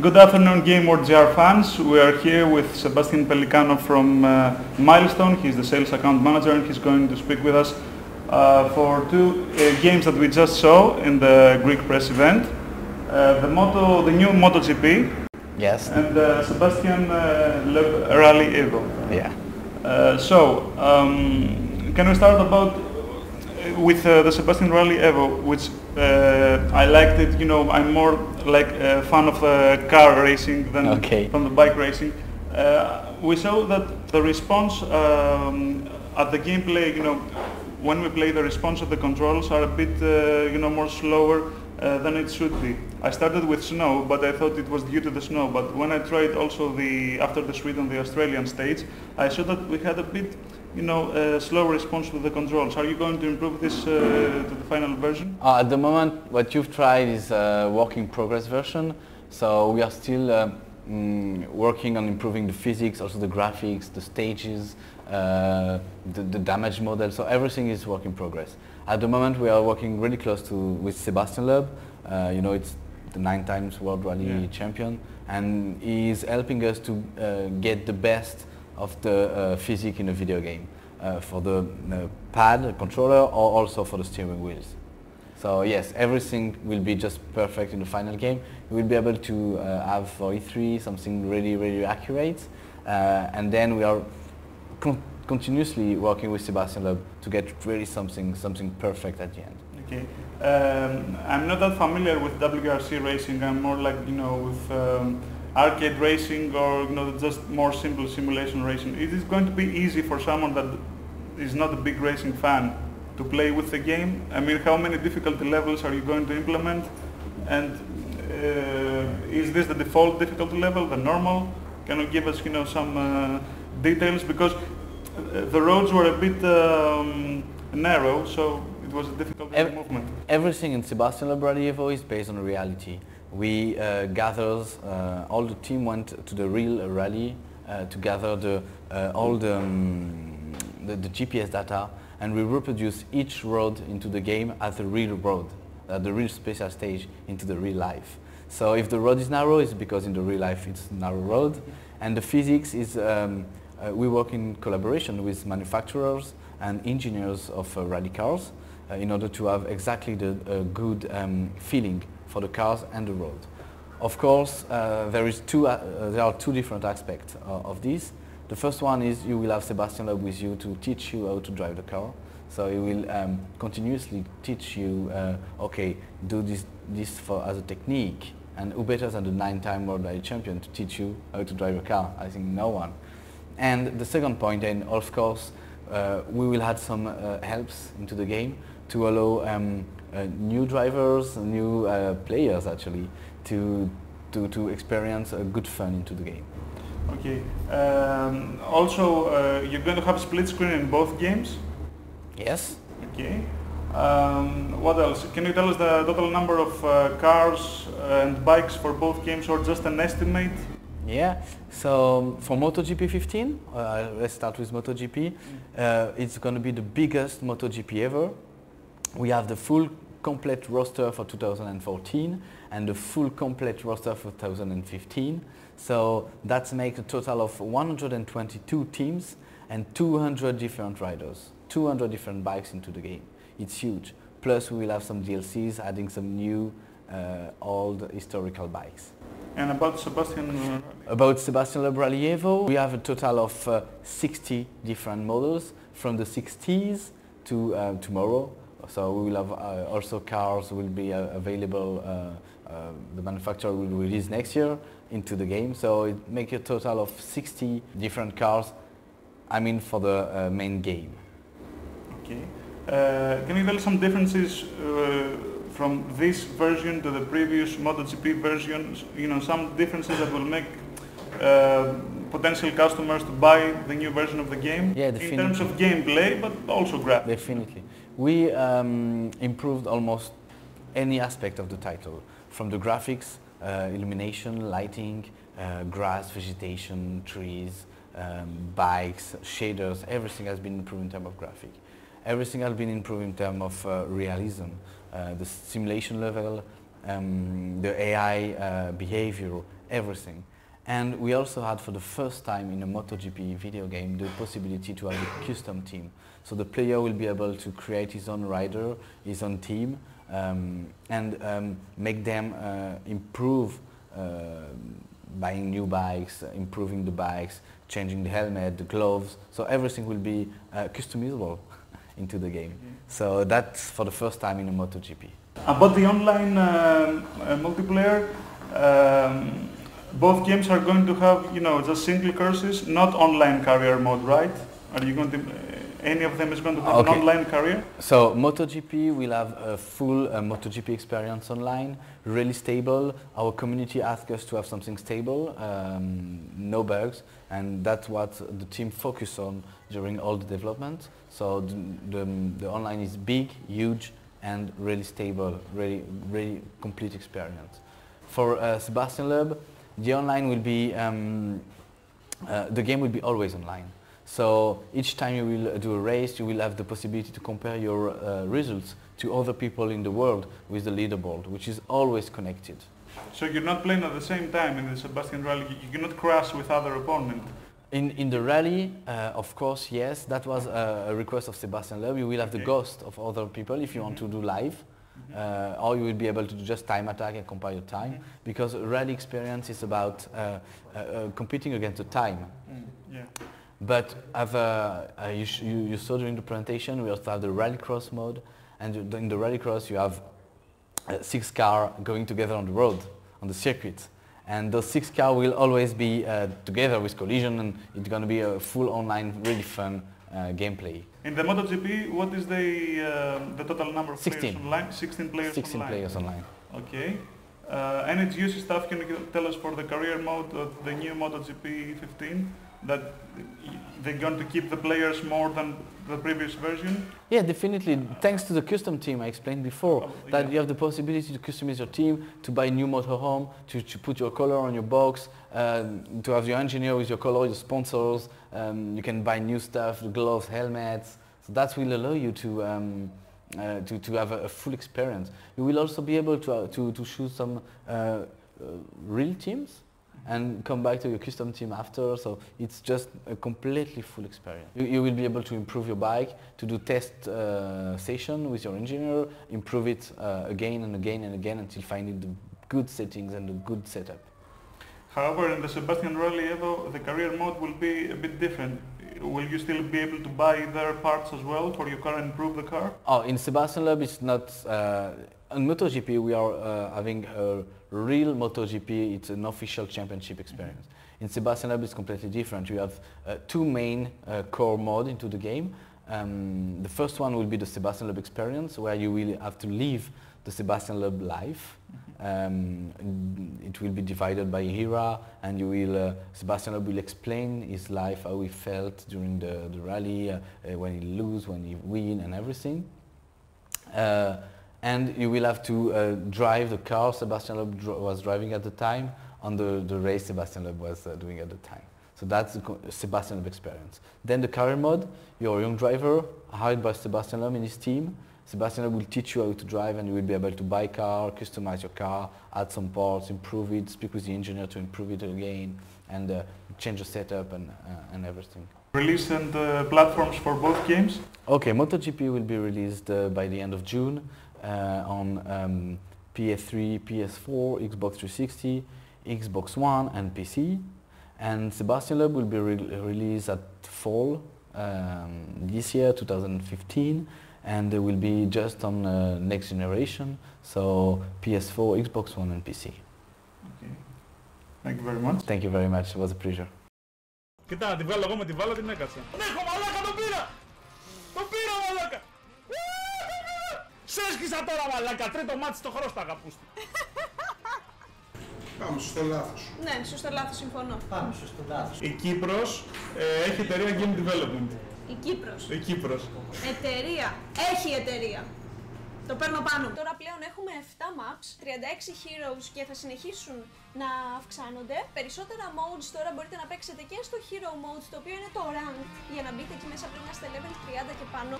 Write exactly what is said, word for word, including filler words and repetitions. Good afternoon, Game World G R fans. We are here with Sébastien Pelicano from uh, Milestone. He's the sales account manager and he's going to speak with us uh, for two uh, games that we just saw in the Greek press event. Uh, the Moto, the new Moto G P. Yes. And uh, Sébastien uh, Loeb Rally Evo. Yeah. Uh, so, um, can we start about with uh, the Sébastien Rally Evo, which uh, I liked it. You know, I'm more like a uh, fan of uh, car racing than okay. from the bike racing. Uh, we saw that the response um, at the gameplay, you know, when we play, the response of the controls are a bit, uh, you know, more slower uh, than it should be. I started with snow, but I thought it was due to the snow. But when I tried also the after the Sweden, the Australian stage, I saw that we had a bit, you know, uh, slow response to the controls. Are you going to improve this uh, to the final version? Uh, at the moment, what you've tried is a work in progress version. So we are still uh, mm, working on improving the physics, also the graphics, the stages, uh, the, the damage model. So everything is work in progress. At the moment, we are working really close to with Sébastien Loeb. Uh, you know, it's the nine times World Rally yeah. champion, and he's helping us to uh, get the best of the uh, physics in a video game uh, for the uh, pad, the controller, or also for the steering wheels. So yes, everything will be just perfect in the final game. We will be able to uh, have for E three something really, really accurate, uh, and then we are con continuously working with Sébastien Loeb to get really something, something perfect at the end. Okay, um, I'm not that familiar with W R C racing. I'm more like, you know, with. Um arcade racing, or, you know, just more simple simulation racing. Is it going to be easy for someone that is not a big racing fan to play with the game? I mean, how many difficulty levels are you going to implement? And uh, is this the default difficulty level, the normal? Can you give us, you know, some uh, details? Because the roads were a bit um, narrow, so it was a difficult Every movement. Everything in Sébastien Loeb Rally Evo is based on reality. We uh, gathers, uh, all the team went to the real rally uh, to gather the, uh, all the, um, the, the G P S data, and we reproduce each road into the game as the real road, uh, the real special stage into the real life. So if the road is narrow, it's because in the real life it's narrow road, and the physics is, um, uh, we work in collaboration with manufacturers and engineers of uh, rally cars uh, in order to have exactly the uh, good um, feeling for the cars and the road. Of course, uh, there is two. Uh, there are two different aspects uh, of this. The first one is you will have Sébastien Loeb with you to teach you how to drive the car. So he will um, continuously teach you. Uh, okay, do this this for as a technique, and who better than the nine-time World Rally champion to teach you how to drive a car? I think no one. And the second point, and of course, uh, we will add some uh, helps into the game to allow. Um, Uh, new drivers, new uh, players actually, to, to, to experience a good fun into the game. Okay. Um, also, uh, you're going to have split screen in both games? Yes. Okay. Um, what else? Can you tell us the total number of uh, cars and bikes for both games, or just an estimate? Yeah, so for MotoGP fifteen, uh, let's start with MotoGP, uh, it's going to be the biggest MotoGP ever. We have the full complete roster for two thousand fourteen and the full complete roster for two thousand fifteen. So that makes a total of one hundred twenty-two teams and two hundred different riders, two hundred different bikes into the game. It's huge. Plus we will have some D L Cs adding some new uh, old historical bikes. And about Sébastien? About Sébastien Loeb Rally Evo, we have a total of uh, sixty different models from the sixties to uh, tomorrow. So we will have uh, also cars will be uh, available, uh, uh, the manufacturer will release next year into the game. So it makes a total of sixty different cars, I mean for the uh, main game. Okay. Uh, can you tell some differences uh, from this version to the previous MotoGP version? You know, some differences that will make uh, potential customers to buy the new version of the game? Yeah, definitely. In terms of gameplay, but also graphics. Definitely. We um, improved almost any aspect of the title, from the graphics, uh, illumination, lighting, uh, grass, vegetation, trees, um, bikes, shaders. Everything has been improved in terms of graphic. Everything has been improved in terms of uh, realism, uh, the simulation level, um, the A I uh, behavior, everything. And we also had, for the first time in a MotoGP video game, the possibility to have a custom team. So the player will be able to create his own rider, his own team, um, and um, make them uh, improve uh, buying new bikes, improving the bikes, changing the helmet, the gloves. So everything will be uh, customizable into the game. Mm-hmm. So that's for the first time in a MotoGP. About the online um, uh, multiplayer, um, both games are going to have, you know, just single courses, not online career mode, right? Are you going to, any of them is going to have okay. an online career? So MotoGP will have a full uh, MotoGP experience online, really stable. Our community asked us to have something stable, um, no bugs, and that's what the team focused on during all the development. So the, the, the online is big, huge, and really stable, really, really complete experience. For uh, Sébastien Loeb, the online will be, um, uh, the game will be always online. So each time you will do a race, you will have the possibility to compare your uh, results to other people in the world with the leaderboard, which is always connected. So you're not playing at the same time in the Sébastien Rally, you cannot crash with other opponents? In, in the rally, uh, of course, yes. That was uh, a request of Sébastien Loeb. You will have okay. the ghost of other people if you mm-hmm. want to do live. Uh, or you will be able to do just time attack and compare your time, mm. because rally experience is about uh, uh, uh, competing against the time. Mm. Yeah. But have, uh, uh, you, sh you, you saw during the presentation, we also have the rallycross mode, and in the rallycross you have uh, six cars going together on the road, on the circuit, and those six cars will always be uh, together with collision, and it's going to be a full online, really fun Uh, gameplay. In the MotoGP, what is the uh, the total number of sixteen. Players online? Sixteen players. Sixteen online. players online. Okay. Uh, and its user stuff. Can you tell us for the career mode of the new MotoGP fifteen that they're going to keep the players more than the previous version? Yeah, definitely. Uh, Thanks to the custom team I explained before, oh, that yeah. you have the possibility to customize your team, to buy new motorhome, to, to put your color on your box, uh, to have your engineer with your color, your sponsors. Um, you can buy new stuff, gloves, helmets. So that will allow you to um, uh, to, to have a, a full experience. You will also be able to uh, to, to choose some uh, uh, real teams and come back to your custom team after, so it's just a completely full experience. You, you will be able to improve your bike, to do test uh, session with your engineer, improve it uh, again and again and again until finding the good settings and the good setup. However, in the Sébastien Rally Evo, the career mode will be a bit different. Will you still be able to buy their parts as well for your car and improve the car? Oh, in Sébastien Loeb it's not... Uh, in MotoGP we are uh, having a real MotoGP, it's an official championship experience. Mm-hmm. In Sébastien Loeb it's completely different. We have uh, two main uh, core modes into the game. Um, the first one will be the Sébastien Loeb experience, where you will have to live the Sébastien Loeb life. Um, it will be divided by Hira, and you will, uh, Sébastien Loeb will explain his life, how he felt during the, the rally, uh, uh, when he lose, when he win, and everything. Uh, and you will have to uh, drive the car Sébastien Loeb dr was driving at the time, on the, the race Sébastien Loeb was uh, doing at the time. So that's the Sébastien Loeb experience. Then the career mode, you're a young driver, hired by Sébastien Loeb and his team. Sébastien Loeb will teach you how to drive, and you will be able to buy a car, customize your car, add some parts, improve it, speak with the engineer to improve it again, and uh, change the setup and, uh, and everything. Release and uh, platforms for both games? Okay, MotoGP will be released uh, by the end of June uh, on um, P S three, P S four, Xbox three sixty, Xbox One and P C. And Sébastien Loeb will be re released at fall um, this year, two thousand fifteen. And they will be just on uh, next generation, so P S four, Xbox One and P C. Okay. Thank you very much. Thank you very much, it was a pleasure. Κοίτα, τη βγάλω εγώ με τη βάλω, την έκατσα. Έχω μαλάκα, το πήρα! Το πήρα μαλάκα! Σε έσκυσα τώρα μαλάκα, τρίτο μάτι στο χρόσταγα πούστη. Πάμε σωστό λάθος. Ναι, σωστό λάθος, συμφωνώ. Πάμε σωστό λάθος. Η Κύπρος ε, έχει εταιρεία Game Development. Η Κύπρος. Η Κύπρος. Εταιρεία. Έχει εταιρεία. Το παίρνω πάνω. Τώρα πλέον έχουμε επτά maps, τριάντα έξι heroes και θα συνεχίσουν να αυξάνονται. Περισσότερα modes τώρα μπορείτε να παίξετε και στο hero mode, το οποίο είναι το ranked. Για να μπείτε εκεί μέσα πρέπει να είστε level τριάντα και πάνω.